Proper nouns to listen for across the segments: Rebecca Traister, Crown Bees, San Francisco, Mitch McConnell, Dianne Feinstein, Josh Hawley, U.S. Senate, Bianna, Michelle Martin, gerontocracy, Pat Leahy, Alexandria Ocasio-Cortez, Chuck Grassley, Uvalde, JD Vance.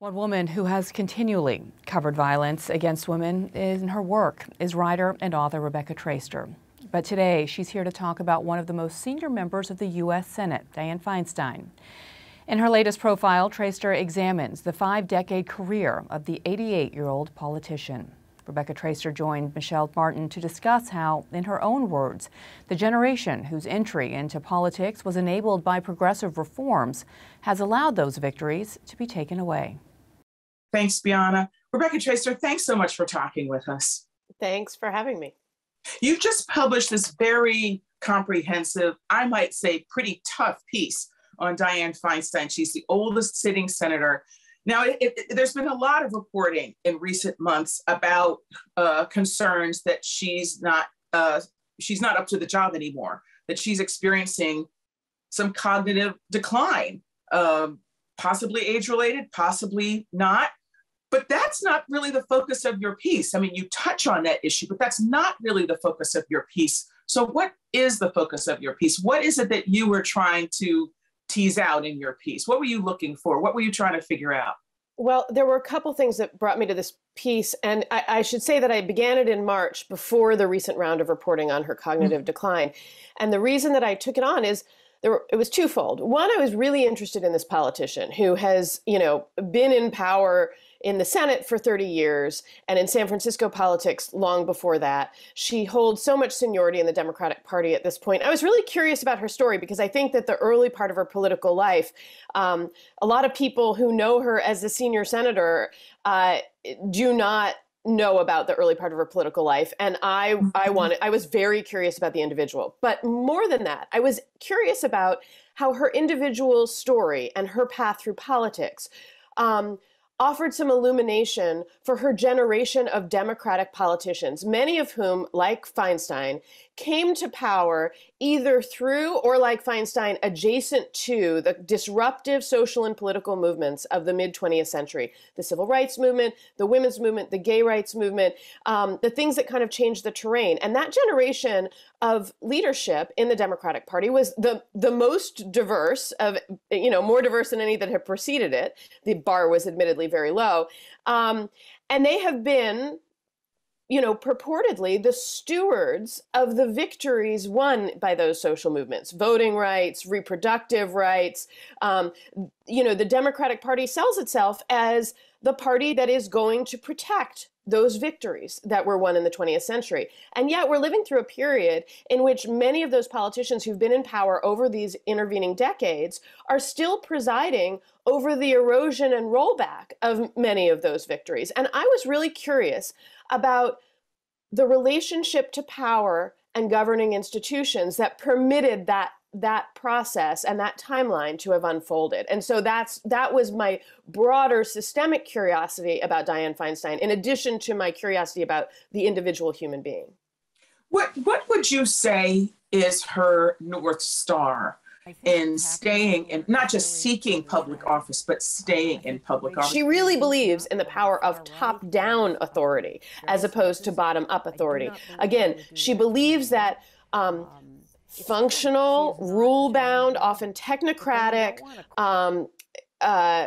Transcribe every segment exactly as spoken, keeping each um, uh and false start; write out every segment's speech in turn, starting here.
One woman who has continually covered violence against women in her work is writer and author Rebecca Traister. But today, she's here to talk about one of the most senior members of the U S Senate, Dianne Feinstein. In her latest profile, Traister examines the five-decade career of the eighty-eight-year-old politician. Rebecca Traister joined Michelle Martin to discuss how, in her own words, the generation whose entry into politics was enabled by progressive reforms has allowed those victories to be taken away. Thanks, Bianna. Rebecca Traister, thanks so much for talking with us. Thanks for having me. You've just published this very comprehensive, I might say pretty tough piece on Dianne Feinstein. She's the oldest sitting senator. Now, it, it, there's been a lot of reporting in recent months about uh, concerns that she's not, uh, she's not up to the job anymore, that she's experiencing some cognitive decline, um, possibly age-related, possibly not. But that's not really the focus of your piece. I mean, you touch on that issue, but that's not really the focus of your piece. So what is the focus of your piece? What is it that you were trying to tease out in your piece? What were you looking for? What were you trying to figure out? Well, there were a couple things that brought me to this piece. And I, I should say that I began it in March before the recent round of reporting on her cognitive mm-hmm. decline. And the reason that I took it on is There were, it was twofold. One, I was really interested in this politician who has, you know, been in power in the Senate for thirty years and in San Francisco politics long before that. She holds so much seniority in the Democratic Party at this point. I was really curious about her story because I think that the early part of her political life, um, a lot of people who know her as the senior senator uh, do not know about the early part of her political life. And I, I wanted, I was very curious about the individual, but more than that, I was curious about how her individual story and her path through politics um, offered some illumination for her generation of Democratic politicians, many of whom, like Feinstein, came to power either through or, like Feinstein, adjacent to the disruptive social and political movements of the mid twentieth century, the civil rights movement, the women's movement, the gay rights movement, um, the things that kind of changed the terrain. And that generation of leadership in the Democratic Party was the, the most diverse of, you know, more diverse than any that had preceded it. The bar was admittedly very low. Um, and they have been, you know, purportedly the stewards of the victories won by those social movements, voting rights, reproductive rights. Um, you know, the Democratic Party sells itself as the party that is going to protect those victories that were won in the twentieth century. And yet we're living through a period in which many of those politicians who've been in power over these intervening decades are still presiding over the erosion and rollback of many of those victories. And I was really curious about the relationship to power and governing institutions that permitted that that process and that timeline to have unfolded. And so that's that was my broader systemic curiosity about Dianne Feinstein, in addition to my curiosity about the individual human being. What, what would you say is her North Star in staying in, not just seeking public office, but staying in public office? She really believes in the power of top-down authority as opposed to bottom-up authority. Again, she believes that um, functional, rule-bound, often technocratic, um, uh,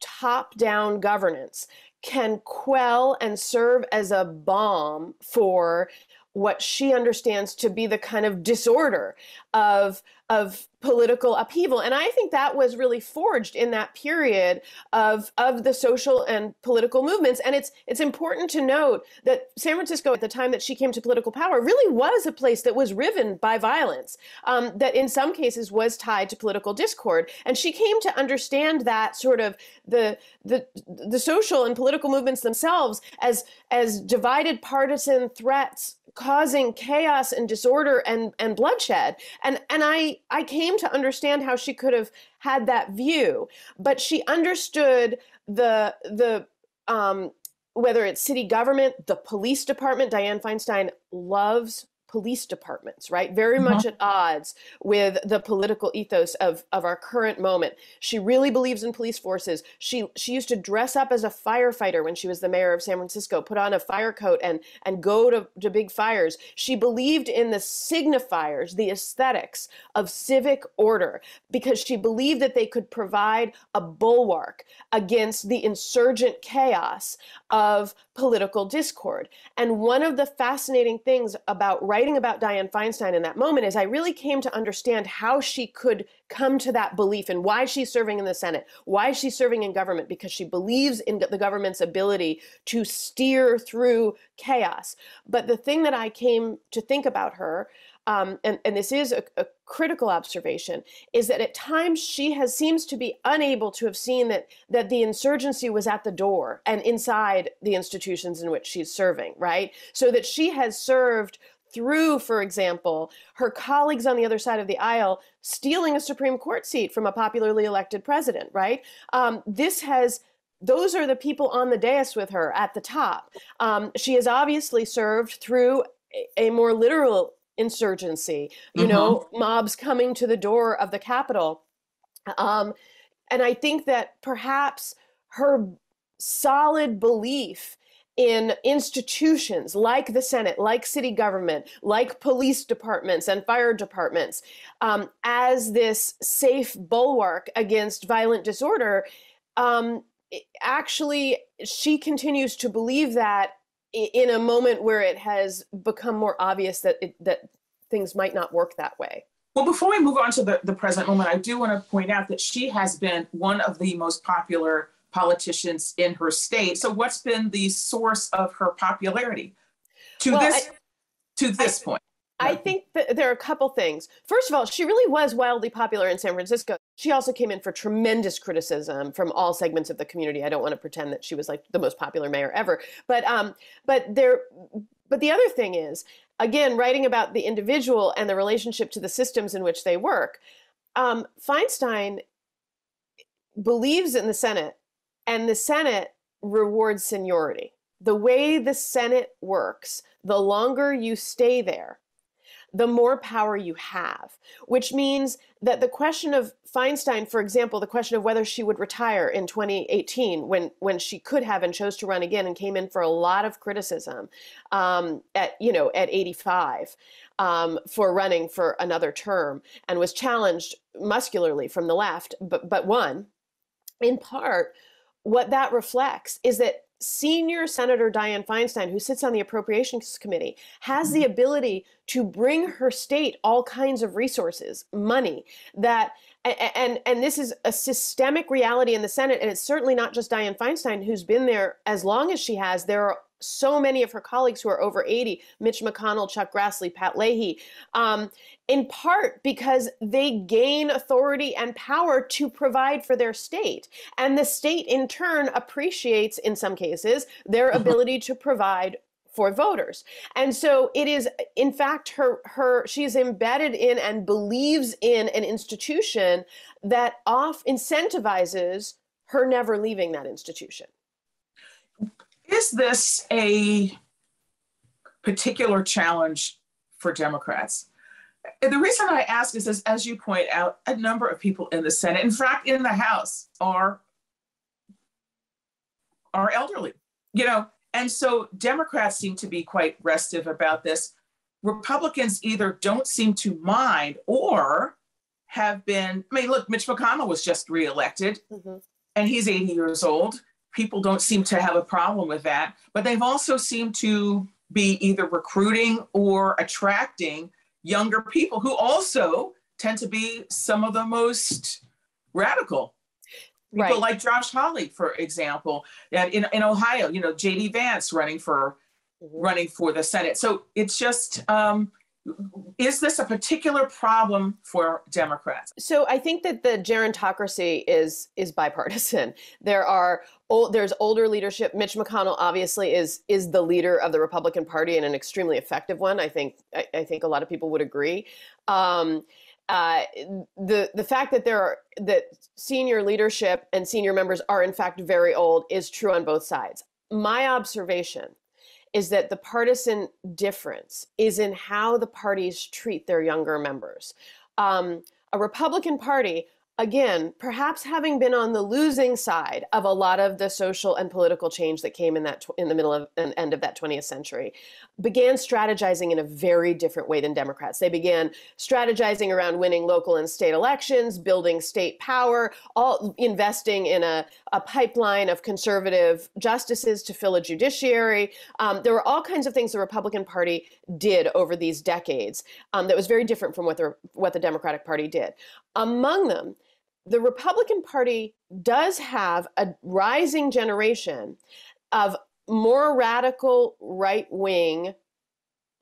top-down governance can quell and serve as a balm for what she understands to be the kind of disorder of, of political upheaval. And I think that was really forged in that period of, of the social and political movements. And it's, it's important to note that San Francisco, at the time that she came to political power, really was a place that was riven by violence, um, that in some cases was tied to political discord. And she came to understand that sort of the, the, the social and political movements themselves as, as divided partisan threats causing chaos and disorder and, and bloodshed. And, and I, I came to understand how she could have had that view, but she understood the, the um, whether it's city government, the police department. Dianne Feinstein loves police departments, right? Very much at odds with the political ethos of, of our current moment. She really believes in police forces. She she used to dress up as a firefighter when she was the mayor of San Francisco, put on a fire coat and, and go to, to big fires. She believed in the signifiers, the aesthetics of civic order, because she believed that they could provide a bulwark against the insurgent chaos of political discord. And one of the fascinating things about writing about Dianne Feinstein in that moment is I really came to understand how she could come to that belief and why she's serving in the Senate, why she's serving in government, because she believes in the government's ability to steer through chaos. But the thing that I came to think about her, um, and, and this is a, a critical observation, is that at times she has seems to be unable to have seen that that the insurgency was at the door and inside the institutions in which she's serving, right? So that she has served through, for example, her colleagues on the other side of the aisle stealing a Supreme Court seat from a popularly elected president, right? Um, this has, those are the people on the dais with her at the top. Um, she has obviously served through a, a more literal insurgency, you mm-hmm. know, mobs coming to the door of the Capitol. Um, and I think that perhaps her solid belief in institutions like the Senate, like city government, like police departments and fire departments, um, as this safe bulwark against violent disorder, um, actually, she continues to believe that in a moment where it has become more obvious that it, that things might not work that way. Well, before we move on to the, the present moment, I do want to point out that she has been one of the most popular politicians in her state. So what's been the source of her popularity to well, this I, to this I, point? I think that there are a couple things. First of all, she really was wildly popular in San Francisco. She also came in for tremendous criticism from all segments of the community. I don't want to pretend that she was like the most popular mayor ever, but um, but there, but the other thing is, again, writing about the individual and the relationship to the systems in which they work. Um, Feinstein believes in the Senate. And the Senate rewards seniority. The way the Senate works, the longer you stay there, the more power you have, which means that the question of Feinstein, for example, the question of whether she would retire in twenty eighteen when, when she could have and chose to run again and came in for a lot of criticism um, at, you know, at eighty-five um, for running for another term and was challenged muscularly from the left, but, but won, in part, what that reflects is that senior Senator Dianne Feinstein, who sits on the Appropriations Committee, has the ability to bring her state all kinds of resources, money, that, and, and this is a systemic reality in the Senate, and it's certainly not just Dianne Feinstein who's been there as long as she has. There are so many of her colleagues who are over eighty, Mitch McConnell, Chuck Grassley, Pat Leahy, um, in part because they gain authority and power to provide for their state. And the state in turn appreciates, in some cases, their ability to provide for voters. And so it is, in fact, her, her, she's embedded in and believes in an institution that off incentivizes her never leaving that institution. Is this a particular challenge for Democrats? The reason I ask is, is, as you point out, a number of people in the Senate, in fact, in the House, are, are elderly, you know? And so Democrats seem to be quite restive about this. Republicans either don't seem to mind or have been, I mean, look, Mitch McConnell was just reelected mm-hmm. and he's eighty years old. People don't seem to have a problem with that, but they've also seemed to be either recruiting or attracting younger people who also tend to be some of the most radical. People right. like Josh Hawley, for example, and in, in Ohio, you know, J D Vance running for, running for the Senate. So it's just, um, is this a particular problem for Democrats? So I think that the gerontocracy is is bipartisan. There are old, there's older leadership. Mitch McConnell obviously is is the leader of the Republican Party and an extremely effective one. I think I, I think a lot of people would agree. Um, uh, the the fact that there are that senior leadership and senior members are in fact very old is true on both sides. My observation is that the partisan difference is in how the parties treat their younger members. Um, a Republican Party, again, perhaps having been on the losing side of a lot of the social and political change that came in that tw in the middle of and end of that twentieth century, began strategizing in a very different way than Democrats. They began strategizing around winning local and state elections, building state power, all investing in a, a pipeline of conservative justices to fill a judiciary. Um, there were all kinds of things the Republican Party did over these decades um, that was very different from what the what the Democratic Party did. Among them, the Republican Party does have a rising generation of more radical right-wing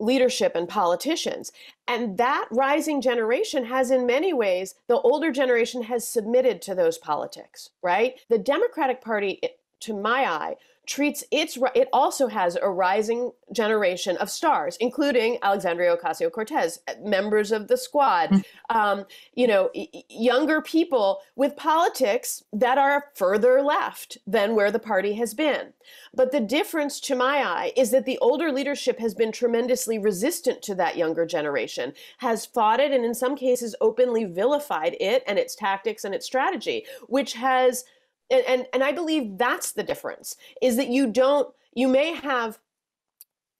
leadership and politicians. And that rising generation has, in many ways, the older generation has submitted to those politics, right? The Democratic Party, to my eye, treats its, it also has a rising generation of stars, including Alexandria Ocasio-Cortez, members of the squad, um, you know, younger people with politics that are further left than where the party has been. But the difference, to my eye, is that the older leadership has been tremendously resistant to that younger generation, has fought it, and in some cases openly vilified it and its tactics and its strategy, which has And, and and I believe that's the difference, is that you don't, you may have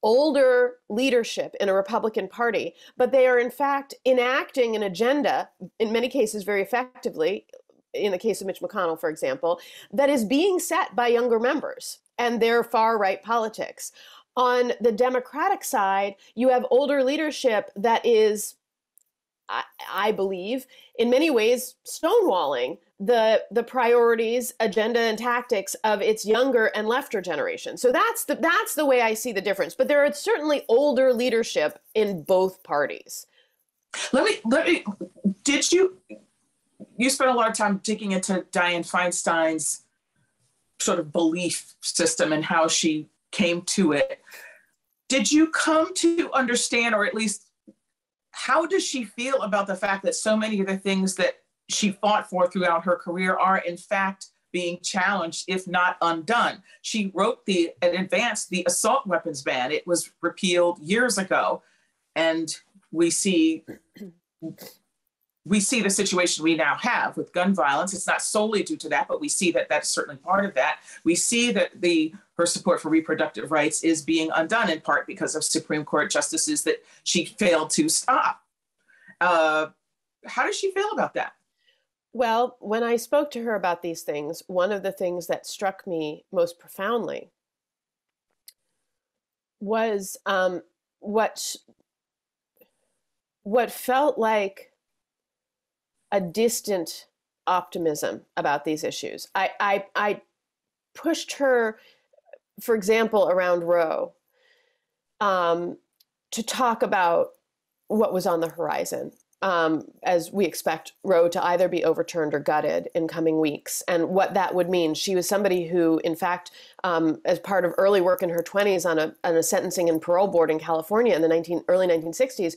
older leadership in a Republican Party, but they are in fact enacting an agenda, in many cases very effectively, in the case of Mitch McConnell, for example, that is being set by younger members and their far-right politics. On the Democratic side, you have older leadership that is, I, I believe, in many ways stonewalling the the priorities, agenda, and tactics of its younger and lefter generation. So that's the that's the way I see the difference. But there are certainly older leadership in both parties. Let me let me. Did you you spent a lot of time digging into Dianne Feinstein's sort of belief system and how she came to it? Did you come to understand, or at least how does she feel about the fact that so many of the things that she fought for throughout her career are in fact being challenged, if not undone? She wrote the, and advanced the assault weapons ban. It was repealed years ago. And we see, we see the situation we now have with gun violence. It's not solely due to that, but we see that that's certainly part of that. We see that the, her support for reproductive rights is being undone in part because of Supreme Court justices that she failed to stop. Uh, how does she feel about that? Well, when I spoke to her about these things, one of the things that struck me most profoundly was um, what, what felt like a distant optimism about these issues. I, I, I pushed her, for example, around Roe um, to talk about what was on the horizon. Um, as we expect Roe to either be overturned or gutted in coming weeks, and what that would mean. She was somebody who, in fact, um, as part of early work in her twenties on a, on a sentencing and parole board in California in the nineteen, early nineteen sixties,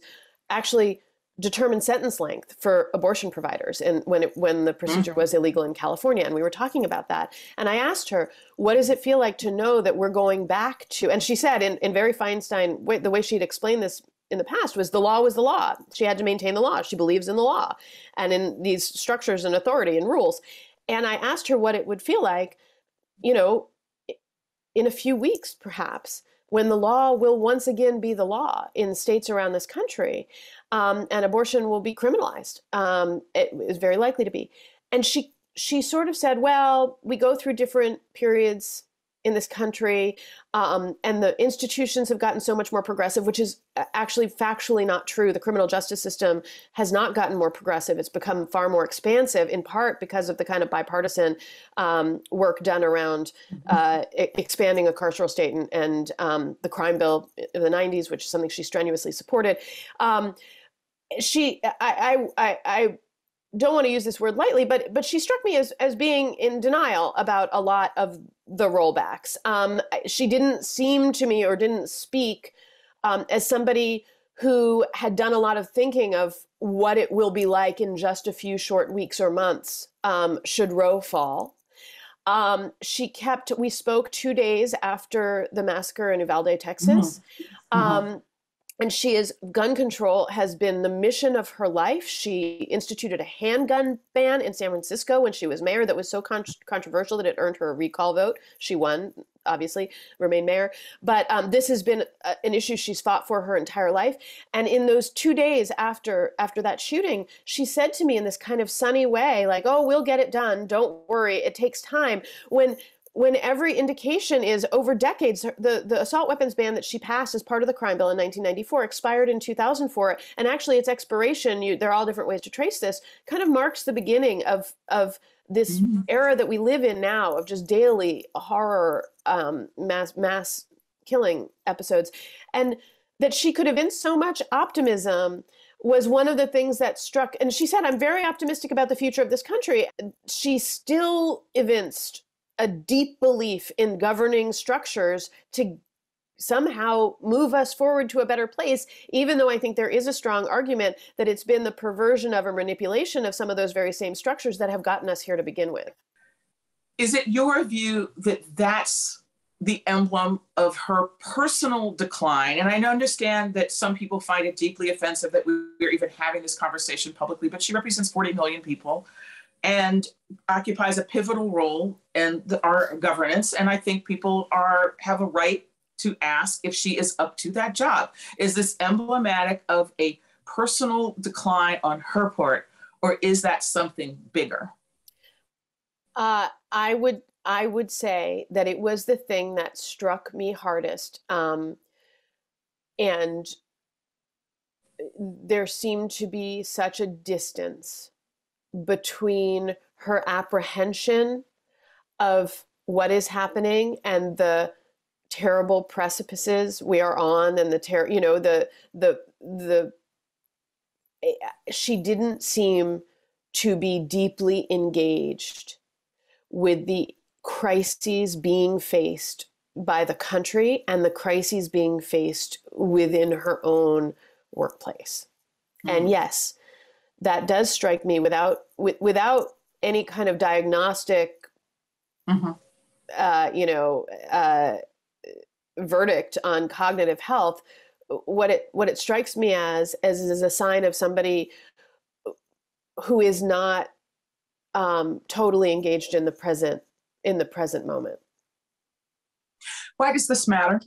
actually determined sentence length for abortion providers and when, it, when the procedure was illegal in California. And we were talking about that. And I asked her, what does it feel like to know that we're going back to, and she said in, in very Feinstein, way, the way she'd explained this in the past was the law was the law. She had to maintain the law. She believes in the law and in these structures and authority and rules. And I asked her what it would feel like, you know, in a few weeks, perhaps, when the law will once again be the law in states around this country, um, and abortion will be criminalized. Um, it is very likely to be. And she, she sort of said, well, we go through different periods in this country, um, and the institutions have gotten so much more progressive, which is actually factually not true. The criminal justice system has not gotten more progressive. It's become far more expansive, in part because of the kind of bipartisan um, work done around uh, expanding a carceral state and, and um, the crime bill in the nineties, which is something she strenuously supported. Um, she, I, I, I, I don't want to use this word lightly, but but she struck me as, as being in denial about a lot of the rollbacks. Um, she didn't seem to me, or didn't speak um, as somebody who had done a lot of thinking of what it will be like in just a few short weeks or months um, should Roe fall. Um, she kept, we spoke two days after the massacre in Uvalde, Texas. Mm-hmm. Um, mm-hmm. And she is, gun control has been the mission of her life. She instituted a handgun ban in San Francisco when she was mayor that was so con- controversial that it earned her a recall vote. She won, obviously, remained mayor. But um, this has been a, an issue she's fought for her entire life. And in those two days after after that shooting, she said to me in this kind of sunny way, like, oh, we'll get it done. Don't worry. It takes time. When... when every indication is over decades, the, the assault weapons ban that she passed as part of the crime bill in nineteen ninety-four expired in two thousand four. And actually its expiration, you, there are all different ways to trace this, kind of marks the beginning of, of this mm-hmm. era that we live in now of just daily horror, um, mass, mass killing episodes. And that she could evince so much optimism was one of the things that struck. And she said, I'm very optimistic about the future of this country. She still evinced a deep belief in governing structures to somehow move us forward to a better place, even though I think there is a strong argument that it's been the perversion of or manipulation of some of those very same structures that have gotten us here to begin with. Is it your view that that's the emblem of her personal decline? And I understand that some people find it deeply offensive that we're even having this conversation publicly, but she represents forty million people and occupies a pivotal role in the, our governance. And I think people are have a right to ask if she is up to that job. Is this emblematic of a personal decline on her part, or is that something bigger? Uh, I would I would say that it was the thing that struck me hardest. Um, and there seemed to be such a distance between her apprehension of what is happening and the terrible precipices we are on, and the ter- you know, the, the, the, she didn't seem to be deeply engaged with the crises being faced by the country and the crises being faced within her own workplace. Mm-hmm. And yes, that does strike me without with, without any kind of diagnostic, mm-hmm. uh, you know, uh, verdict on cognitive health. What it what it strikes me as as is a sign of somebody who is not um, totally engaged in the present in the present moment. Why does this matter?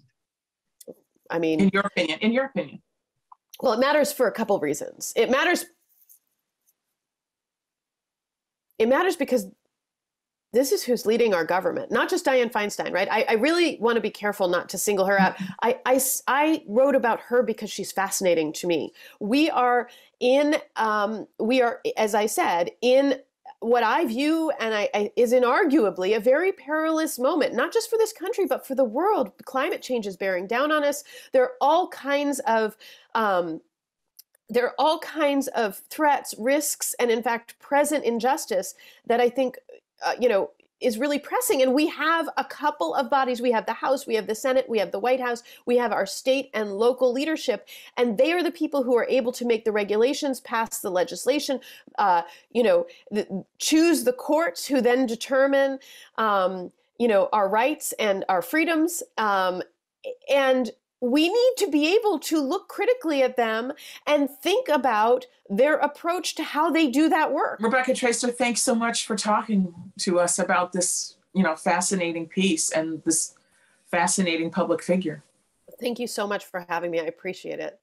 I mean, in your opinion, in your opinion. Well, it matters for a couple of reasons. It matters. It matters because this is who's leading our government, not just Dianne Feinstein, right? I, I really want to be careful not to single her out. I, I, I wrote about her because she's fascinating to me. We are in, um, we are, as I said, in what I view and I, I is inarguably a very perilous moment, not just for this country, but for the world. Climate change is bearing down on us. There are all kinds of um, There are all kinds of threats, risks, and in fact, present injustice that I think, uh, you know, is really pressing. And we have a couple of bodies. We have the House, we have the Senate, we have the White House, we have our state and local leadership. And they are the people who are able to make the regulations, pass the legislation, uh, you know, th- choose the courts who then determine, um, you know, our rights and our freedoms. Um, and we need to be able to look critically at them and think about their approach to how they do that work. Rebecca Traister, thanks so much for talking to us about this, you know, fascinating piece and this fascinating public figure. Thank you so much for having me. I appreciate it.